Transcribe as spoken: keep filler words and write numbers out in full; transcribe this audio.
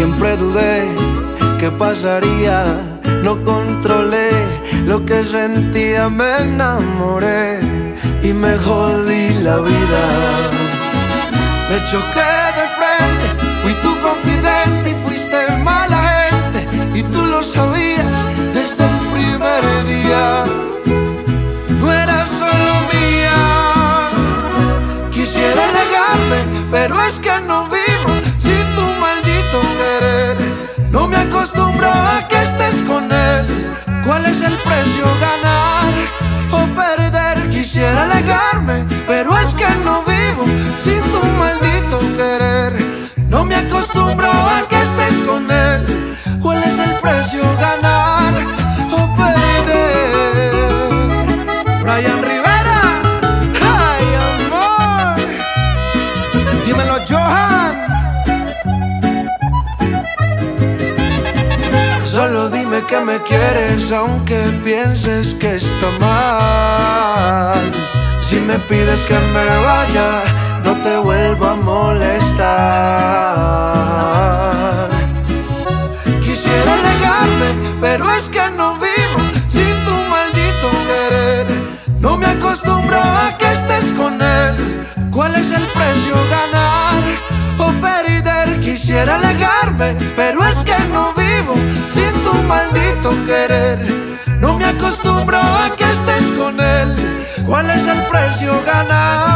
Siempre dudé qué pasaría, no controlé lo que sentía, me enamoré y me jodí la vida. Me choqué de frente, fui tu confidente y fuiste mala gente, y tú lo sabías desde el primer día. No eras solo mía. Quisiera negarme, pero es que no vi. ¿Cuál es el precio? ¿Ganar o perder? Quisiera alejarme, pero es que no vivo sin tu maldito querer. No me acostumbraba a que estés con él. ¿Cuál es el precio? ¿Ganar o perder? Bryan Rivera, ay amor, dímelo Johan. Solo dime que me quieres aunque pienses que está mal. Si me pides que me vaya, no te vuelvo a molestar. Quisiera negarme, pero es que no vivo sin tu maldito querer. No me acostumbraba a que estés con él. ¿Cuál es el precio? ¿Ganar o perder? Quisiera negarme, pero es que no vivo sin tu maldito querer. No me acostumbraba a que estés con él. ¿Cuál es el precio? ¿Ganar?